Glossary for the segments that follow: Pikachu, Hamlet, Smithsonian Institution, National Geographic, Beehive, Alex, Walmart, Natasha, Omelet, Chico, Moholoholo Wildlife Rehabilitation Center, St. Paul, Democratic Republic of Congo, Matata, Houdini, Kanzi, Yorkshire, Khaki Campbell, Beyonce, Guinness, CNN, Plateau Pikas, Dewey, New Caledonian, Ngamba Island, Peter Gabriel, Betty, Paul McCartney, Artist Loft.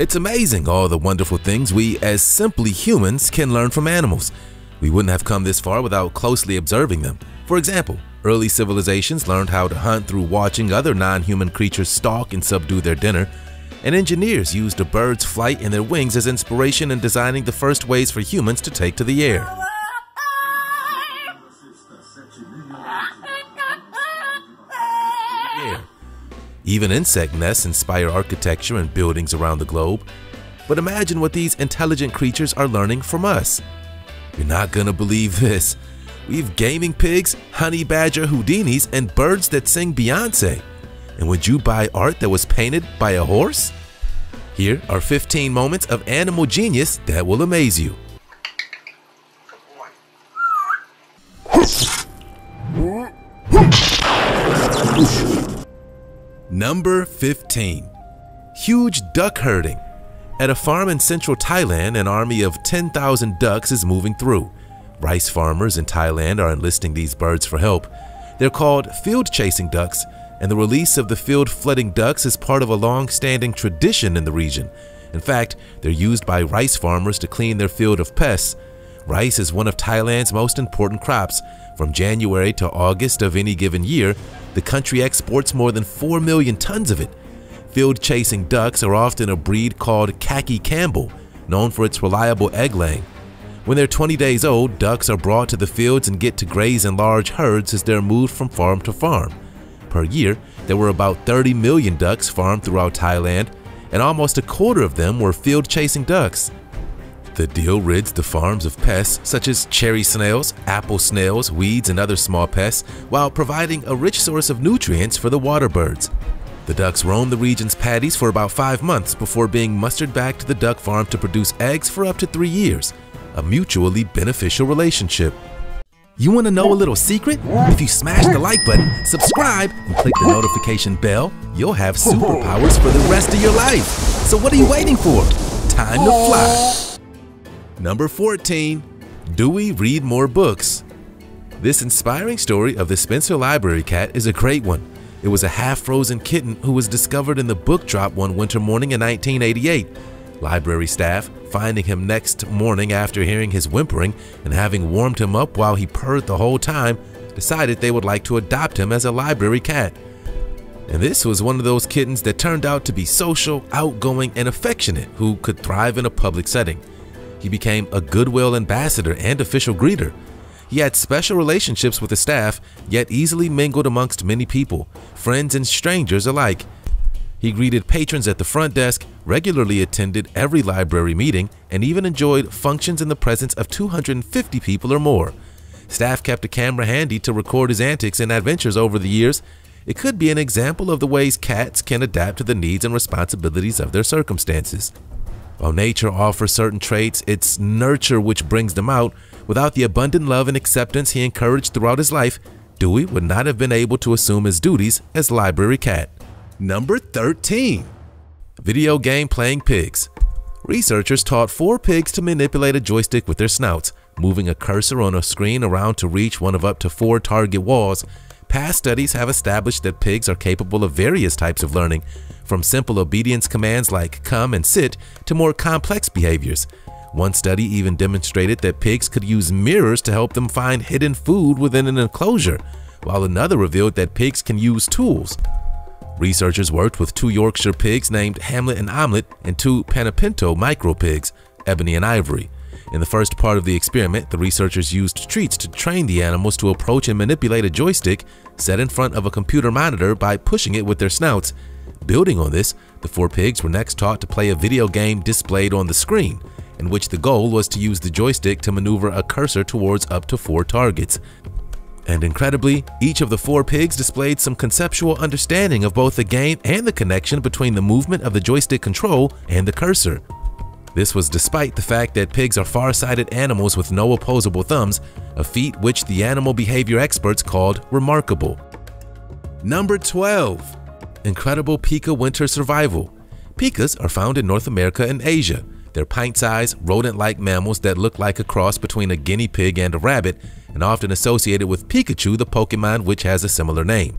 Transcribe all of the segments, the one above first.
It's amazing all the wonderful things we as simply humans can learn from animals. We wouldn't have come this far without closely observing them. For example, early civilizations learned how to hunt through watching other non-human creatures stalk and subdue their dinner, and engineers used a bird's flight and their wings as inspiration in designing the first ways for humans to take to the air. Even insect nests inspire architecture and buildings around the globe. But imagine what these intelligent creatures are learning from us. You're not gonna believe this. We've gaming pigs, honey badger Houdinis, and birds that sing Beyonce. And would you buy art that was painted by a horse? Here are 15 moments of animal genius that will amaze you. Number 15. Huge duck herding. At a farm in central Thailand, an army of 10,000 ducks is moving through. Rice farmers in Thailand are enlisting these birds for help. They're called field-chasing ducks, and the release of the field-flooding ducks is part of a long-standing tradition in the region. In fact, they're used by rice farmers to clean their field of pests. Rice is one of Thailand's most important crops. From January to August of any given year, the country exports more than 4 million tons of it. Field-chasing ducks are often a breed called Khaki Campbell, known for its reliable egg-laying. When they're 20 days old, ducks are brought to the fields and get to graze in large herds as they're moved from farm to farm. Per year, there were about 30 million ducks farmed throughout Thailand, and almost a quarter of them were field-chasing ducks. The deal rids the farms of pests such as cherry snails, apple snails, weeds, and other small pests, while providing a rich source of nutrients for the water birds. The ducks roam the region's paddies for about 5 months before being mustered back to the duck farm to produce eggs for up to 3 years, a mutually beneficial relationship. You want to know a little secret? If you smash the like button, subscribe, and click the notification bell, you'll have superpowers for the rest of your life. So what are you waiting for? Time to fly! Number 14. Dewey, read more books. This inspiring story of the Spencer Library cat is a great one. It was a half-frozen kitten who was discovered in the book drop one winter morning in 1988. Library staff, finding him next morning after hearing his whimpering and having warmed him up while he purred the whole time, decided they would like to adopt him as a library cat. And this was one of those kittens that turned out to be social, outgoing, and affectionate, who could thrive in a public setting. He became a goodwill ambassador and official greeter. He had special relationships with the staff, yet easily mingled amongst many people, friends and strangers alike. He greeted patrons at the front desk, regularly attended every library meeting, and even enjoyed functions in the presence of 250 people or more. Staff kept a camera handy to record his antics and adventures over the years. It could be an example of the ways cats can adapt to the needs and responsibilities of their circumstances. While nature offers certain traits, it's nurture which brings them out. Without the abundant love and acceptance he encouraged throughout his life, Dewey would not have been able to assume his duties as library cat. Number 13. Video game playing pigs. Researchers taught 4 pigs to manipulate a joystick with their snouts, moving a cursor on a screen around to reach one of up to 4 target walls. Past studies have established that pigs are capable of various types of learning, from simple obedience commands like come and sit to more complex behaviors. One study even demonstrated that pigs could use mirrors to help them find hidden food within an enclosure, while another revealed that pigs can use tools. Researchers worked with 2 Yorkshire pigs named Hamlet and Omelet and 2 Panepinto micro pigs, Ebony and Ivory. In the first part of the experiment, the researchers used treats to train the animals to approach and manipulate a joystick set in front of a computer monitor by pushing it with their snouts. Building on this, the 4 pigs were next taught to play a video game displayed on the screen, in which the goal was to use the joystick to maneuver a cursor towards up to 4 targets. And incredibly, each of the 4 pigs displayed some conceptual understanding of both the game and the connection between the movement of the joystick control and the cursor. This was despite the fact that pigs are far-sighted animals with no opposable thumbs, a feat which the animal behavior experts called remarkable. Number 12. Incredible Pika winter survival. Pikas are found in North America and Asia. They're pint-sized, rodent-like mammals that look like a cross between a guinea pig and a rabbit, and often associated with Pikachu, the Pokemon which has a similar name.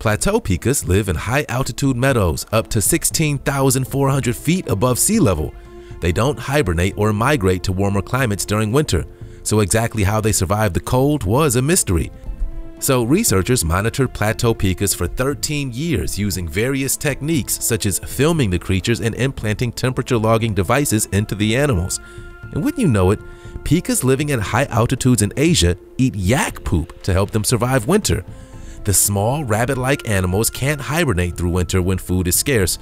Plateau Pikas live in high-altitude meadows up to 16,400 feet above sea level. They don't hibernate or migrate to warmer climates during winter, so exactly how they survived the cold was a mystery. So researchers monitored Plateau Pikas for 13 years using various techniques such as filming the creatures and implanting temperature logging devices into the animals. And wouldn't you know it, pikas living at high altitudes in Asia eat yak poop to help them survive winter. The small rabbit-like animals can't hibernate through winter when food is scarce,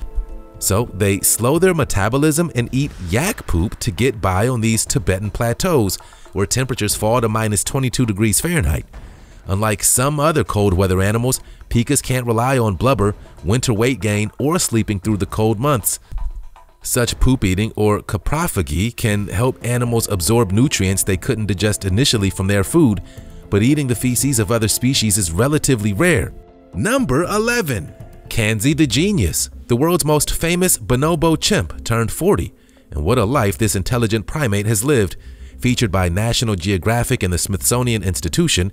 so they slow their metabolism and eat yak poop to get by on these Tibetan plateaus where temperatures fall to -22°F. Unlike some other cold weather animals, pikas can't rely on blubber, winter weight gain, or sleeping through the cold months. Such poop eating or coprophagy can help animals absorb nutrients they couldn't digest initially from their food, but eating the feces of other species is relatively rare. Number 11. Kanzi the Genius, the world's most famous bonobo chimp, turned 40, and what a life this intelligent primate has lived. Featured by National Geographic and the Smithsonian Institution,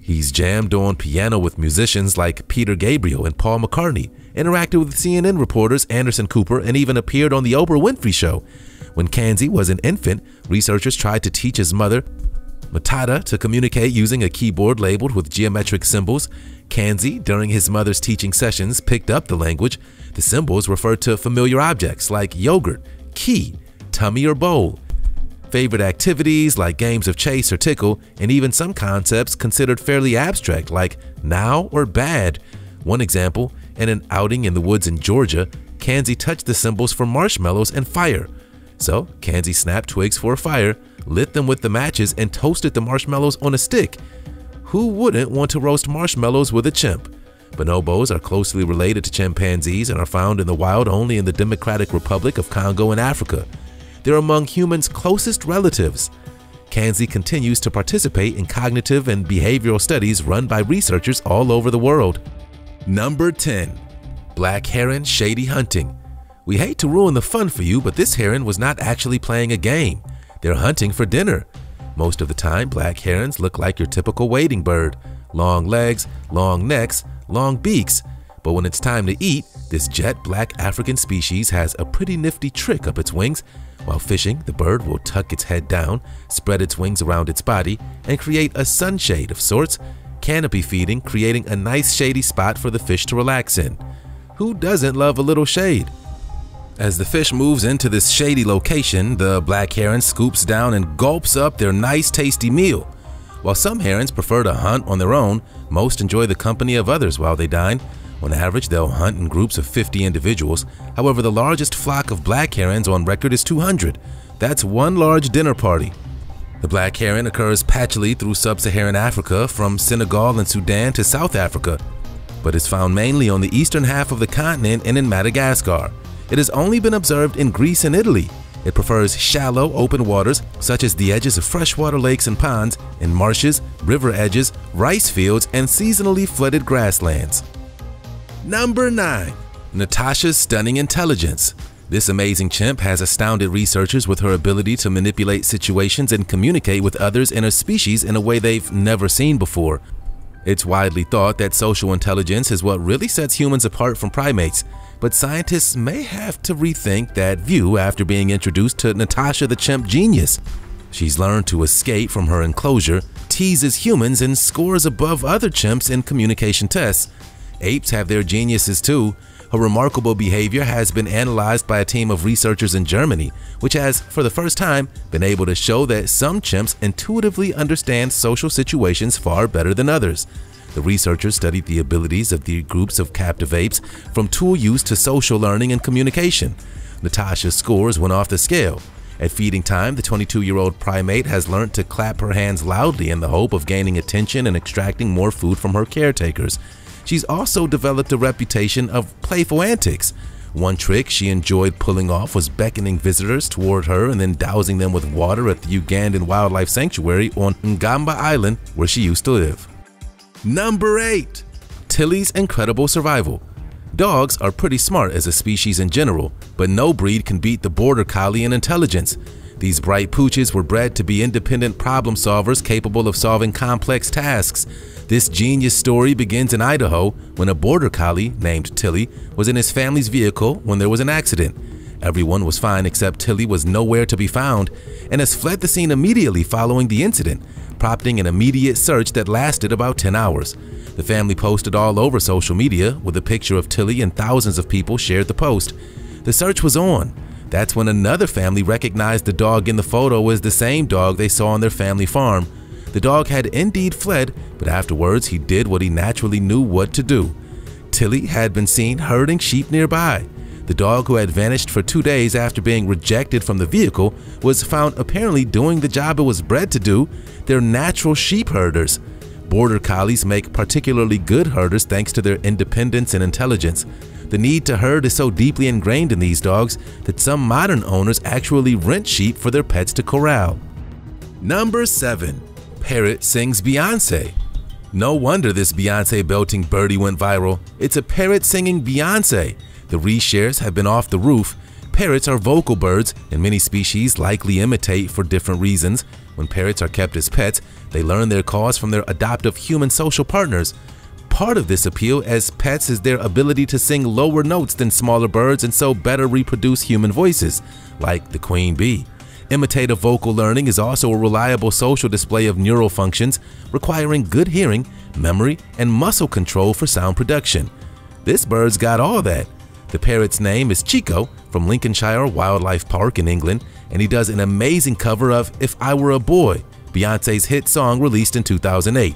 he's jammed on piano with musicians like Peter Gabriel and Paul McCartney, interacted with CNN reporters Anderson Cooper, and even appeared on The Oprah Winfrey Show. When Kanzi was an infant, researchers tried to teach his mother, Matata, to communicate using a keyboard labeled with geometric symbols. Kanzi, during his mother's teaching sessions, picked up the language. The symbols referred to familiar objects like yogurt, key, tummy, or bowl, favorite activities like games of chase or tickle, and even some concepts considered fairly abstract like now or bad. One example, in an outing in the woods in Georgia, Kanzi touched the symbols for marshmallows and fire. So Kanzi snapped twigs for a fire, lit them with the matches, and toasted the marshmallows on a stick. Who wouldn't want to roast marshmallows with a chimp? Bonobos are closely related to chimpanzees and are found in the wild only in the Democratic Republic of Congo in Africa. They're among humans' closest relatives. Kanzi continues to participate in cognitive and behavioral studies run by researchers all over the world. Number 10. Black Heron Shady Hunting. We hate to ruin the fun for you, but this heron was not actually playing a game. They're hunting for dinner. Most of the time, black herons look like your typical wading bird. Long legs, long necks, long beaks. But when it's time to eat, this jet black African species has a pretty nifty trick up its wings. While fishing, the bird will tuck its head down, spread its wings around its body, and create a sunshade of sorts, canopy feeding, creating a nice shady spot for the fish to relax in. Who doesn't love a little shade? As the fish moves into this shady location, the black heron scoops down and gulps up their nice tasty meal. While some herons prefer to hunt on their own, most enjoy the company of others while they dine. On average, they'll hunt in groups of 50 individuals. However, the largest flock of black herons on record is 200. That's one large dinner party. The black heron occurs patchily through sub-Saharan Africa, from Senegal and Sudan to South Africa, but is found mainly on the eastern half of the continent and in Madagascar. It has only been observed in Greece and Italy. It prefers shallow, open waters, such as the edges of freshwater lakes and ponds, and marshes, river edges, rice fields, and seasonally flooded grasslands. Number 9. Natasha's Stunning Intelligence. This amazing chimp has astounded researchers with her ability to manipulate situations and communicate with others in her species in a way they've never seen before. It's widely thought that social intelligence is what really sets humans apart from primates, but scientists may have to rethink that view after being introduced to Natasha the chimp genius. She's learned to escape from her enclosure, teases humans, and scores above other chimps in communication tests. Apes have their geniuses too. Her remarkable behavior has been analyzed by a team of researchers in Germany, which has, for the first time, been able to show that some chimps intuitively understand social situations far better than others. The researchers studied the abilities of the groups of captive apes, from tool use to social learning and communication. Natasha's scores went off the scale. At feeding time, the 22-year-old primate has learned to clap her hands loudly in the hope of gaining attention and extracting more food from her caretakers. She's also developed a reputation of playful antics. One trick she enjoyed pulling off was beckoning visitors toward her and then dousing them with water at the Ugandan Wildlife Sanctuary on Ngamba Island, where she used to live. Number 8. Tilly's Incredible Survival. Dogs are pretty smart as a species in general, but no breed can beat the border collie in intelligence. These bright pooches were bred to be independent problem solvers capable of solving complex tasks. This genius story begins in Idaho when a border collie named Tilly was in his family's vehicle when there was an accident. Everyone was fine except Tilly was nowhere to be found and has fled the scene immediately following the incident, prompting an immediate search that lasted about 10 hours. The family posted all over social media with a picture of Tilly and thousands of people shared the post. The search was on. That's when another family recognized the dog in the photo as the same dog they saw on their family farm. The dog had indeed fled, but afterwards he did what he naturally knew what to do. Tilly had been seen herding sheep nearby. The dog, who had vanished for 2 days after being rejected from the vehicle, was found apparently doing the job it was bred to do. They're natural sheep herders. Border collies make particularly good herders thanks to their independence and intelligence. The need to herd is so deeply ingrained in these dogs that some modern owners actually rent sheep for their pets to corral. Number 7. Parrot sings Beyonce. No wonder this Beyonce belting birdie went viral. It's a parrot singing Beyonce. The reshares have been off the roof. Parrots are vocal birds, and many species likely imitate for different reasons. When parrots are kept as pets, they learn their calls from their adoptive human social partners. Part of this appeal as pets is their ability to sing lower notes than smaller birds and so better reproduce human voices, like the queen bee. Imitative vocal learning is also a reliable social display of neural functions, requiring good hearing, memory, and muscle control for sound production. This bird's got all that. The parrot's name is Chico from Lincolnshire Wildlife Park in England, and he does an amazing cover of If I Were a Boy, Beyonce's hit song released in 2008.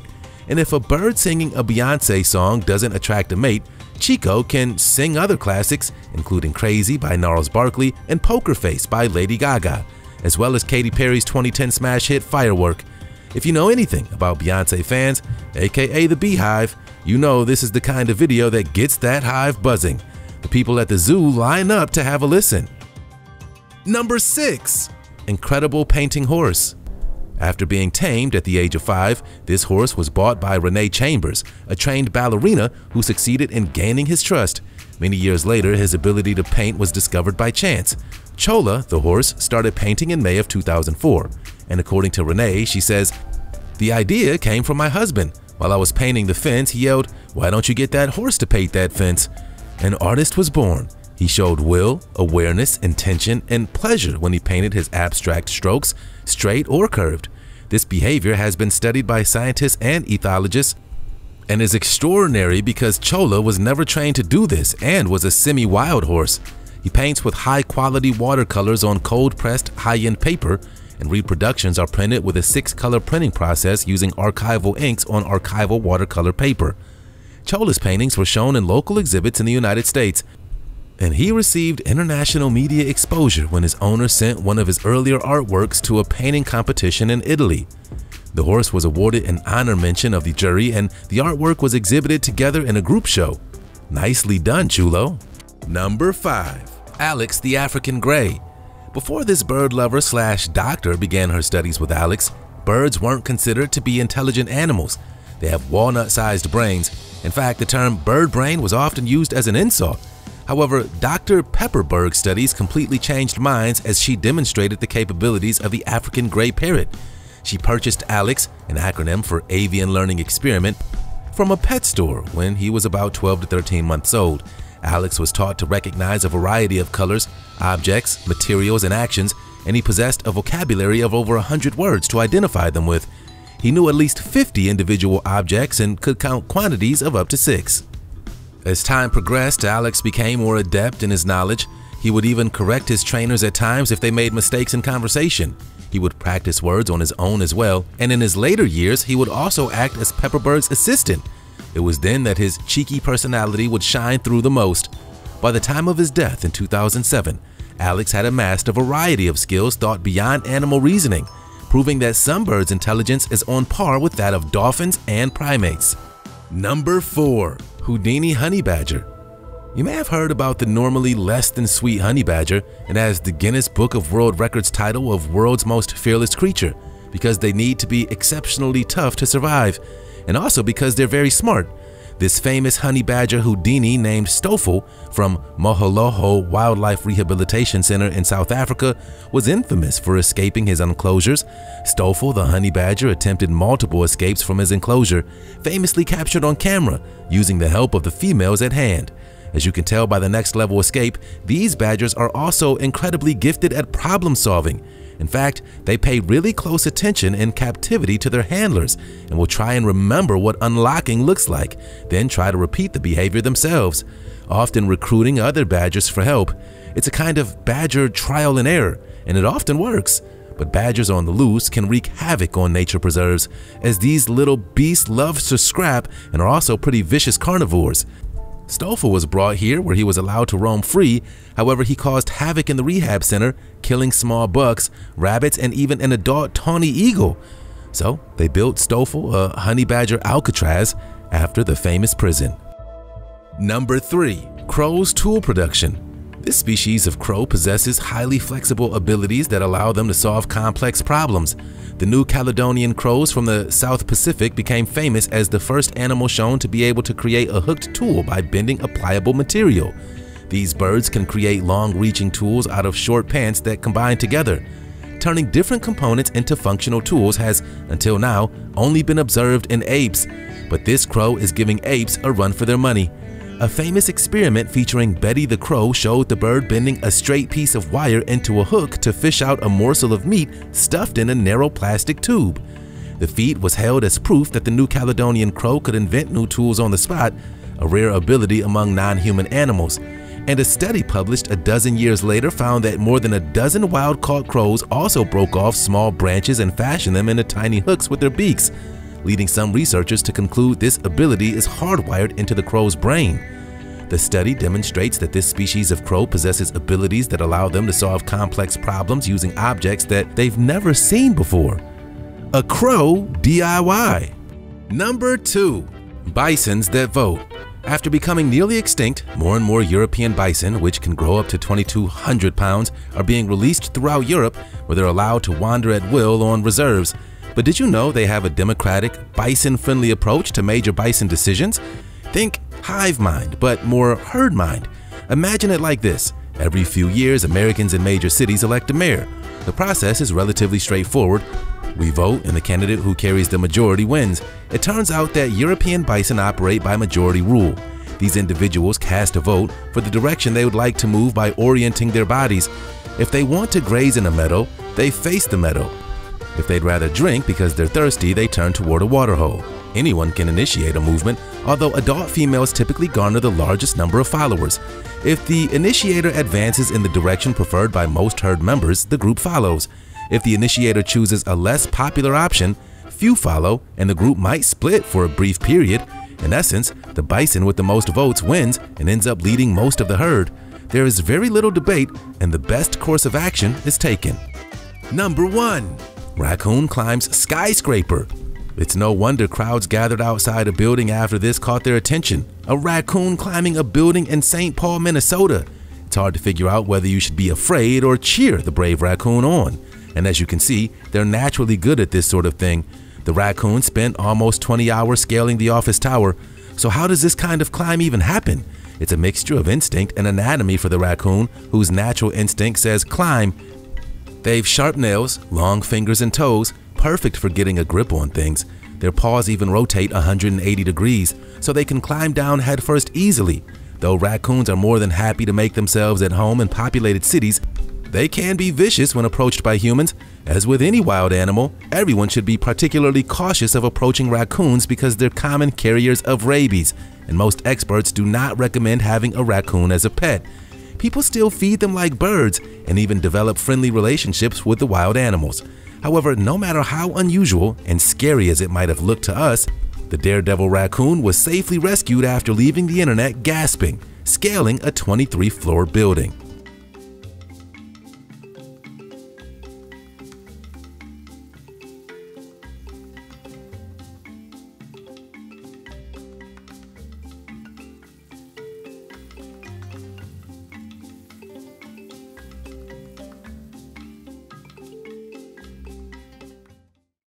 And if a bird singing a Beyonce song doesn't attract a mate, Chico can sing other classics, including Crazy by Gnarls Barkley and Poker Face by Lady Gaga, as well as Katy Perry's 2010 smash hit Firework. If you know anything about Beyonce fans, aka the Beehive, you know this is the kind of video that gets that hive buzzing. The people at the zoo line up to have a listen. Number 6. Incredible painting horse. After being tamed at the age of 5, this horse was bought by Renee Chambers, a trained ballerina who succeeded in gaining his trust. Many years later, his ability to paint was discovered by chance. Chola, the horse, started painting in May of 2004, and according to Renee, she says, "The idea came from my husband. While I was painting the fence, he yelled, 'Why don't you get that horse to paint that fence?' An artist was born. He showed will, awareness, intention, and pleasure when he painted his abstract strokes, straight or curved. This behavior has been studied by scientists and ethologists and is extraordinary because Chola was never trained to do this and was a semi-wild horse. He paints with high-quality watercolors on cold-pressed, high-end paper, and reproductions are printed with a 6-color printing process using archival inks on archival watercolor paper. Chola's paintings were shown in local exhibits in the United States, and he received international media exposure when his owner sent one of his earlier artworks to a painting competition in Italy. The horse was awarded an honor mention of the jury, and the artwork was exhibited together in a group show. Nicely done, Chulo. Number 5. Alex the African Grey. Before this bird lover slash doctor began her studies with Alex, birds weren't considered to be intelligent animals. They have walnut-sized brains. In fact, the term bird brain was often used as an insult. However, Dr. Pepperberg's studies completely changed minds as she demonstrated the capabilities of the African gray parrot. She purchased Alex, an acronym for Avian Learning Experiment, from a pet store when he was about 12 to 13 months old. Alex was taught to recognize a variety of colors, objects, materials, and actions, and he possessed a vocabulary of over 100 words to identify them with. He knew at least 50 individual objects and could count quantities of up to 6. As time progressed, Alex became more adept in his knowledge. He would even correct his trainers at times if they made mistakes in conversation. He would practice words on his own as well, and in his later years, he would also act as Pepperberg's assistant. It was then that his cheeky personality would shine through the most. By the time of his death in 2007, Alex had amassed a variety of skills thought beyond animal reasoning, proving that some birds' intelligence is on par with that of dolphins and primates. Number 4. Houdini Honey Badger. You may have heard about the normally less than sweet honey badger, and has the Guinness Book of World Records title of world's most fearless creature because they need to be exceptionally tough to survive, and also because they're very smart. This famous honey badger Houdini, named Stoffel from Moholoholo Wildlife Rehabilitation Center in South Africa, was infamous for escaping his enclosures. Stoffel the honey badger attempted multiple escapes from his enclosure, famously captured on camera using the help of the females at hand. As you can tell by the next level escape, these badgers are also incredibly gifted at problem solving. In fact, they pay really close attention in captivity to their handlers and will try and remember what unlocking looks like, then try to repeat the behavior themselves, often recruiting other badgers for help. It's a kind of badger trial and error, and it often works. But badgers on the loose can wreak havoc on nature preserves, as these little beasts love to scrap and are also pretty vicious carnivores. Stoffel was brought here where he was allowed to roam free. However, he caused havoc in the rehab center, killing small bucks, rabbits, and even an adult tawny eagle. So they built Stoffel a honey badger Alcatraz after the famous prison. Number 3. Crow's tool production. This species of crow possesses highly flexible abilities that allow them to solve complex problems. The New Caledonian crows from the South Pacific became famous as the first animal shown to be able to create a hooked tool by bending a pliable material. These birds can create long-reaching tools out of short pants that combine together. Turning different components into functional tools has, until now, only been observed in apes, but this crow is giving apes a run for their money. A famous experiment featuring Betty the crow showed the bird bending a straight piece of wire into a hook to fish out a morsel of meat stuffed in a narrow plastic tube. The feat was hailed as proof that the New Caledonian crow could invent new tools on the spot, a rare ability among non-human animals. And a study published a dozen years later found that more than a dozen wild-caught crows also broke off small branches and fashioned them into tiny hooks with their beaks, leading some researchers to conclude this ability is hardwired into the crow's brain. The study demonstrates that this species of crow possesses abilities that allow them to solve complex problems using objects that they've never seen before. A crow DIY. Number 2. Bisons that vote. After becoming nearly extinct, more and more European bison, which can grow up to 2,200 pounds, are being released throughout Europe, where they're allowed to wander at will on reserves. But did you know they have a democratic, bison-friendly approach to major bison decisions? Think hive mind, but more herd mind. Imagine it like this. Every few years, Americans in major cities elect a mayor. The process is relatively straightforward. We vote, and the candidate who carries the majority wins. It turns out that European bison operate by majority rule. These individuals cast a vote for the direction they would like to move by orienting their bodies. If they want to graze in a meadow, they face the meadow. If they'd rather drink because they're thirsty, they turn toward a waterhole. Anyone can initiate a movement, although adult females typically garner the largest number of followers. If the initiator advances in the direction preferred by most herd members, the group follows. If the initiator chooses a less popular option, few follow, and the group might split for a brief period. In essence, the bison with the most votes wins and ends up leading most of the herd. There is very little debate, and the best course of action is taken. Number 1. Raccoon climbs skyscraper. It's no wonder crowds gathered outside a building after this caught their attention. A raccoon climbing a building in St. Paul, Minnesota. It's hard to figure out whether you should be afraid or cheer the brave raccoon on. And as you can see, they're naturally good at this sort of thing. The raccoon spent almost 20 hours scaling the office tower. So how does this kind of climb even happen? It's a mixture of instinct and anatomy for the raccoon, whose natural instinct says climb. They've sharp nails, long fingers and toes, perfect for getting a grip on things. Their paws even rotate 180 degrees, so they can climb down headfirst easily. Though raccoons are more than happy to make themselves at home in populated cities, they can be vicious when approached by humans. As with any wild animal, everyone should be particularly cautious of approaching raccoons because they're common carriers of rabies, and most experts do not recommend having a raccoon as a pet. People still feed them like birds and even develop friendly relationships with the wild animals. However, no matter how unusual and scary as it might have looked to us, the daredevil raccoon was safely rescued after leaving the internet gasping, scaling a 23-floor building.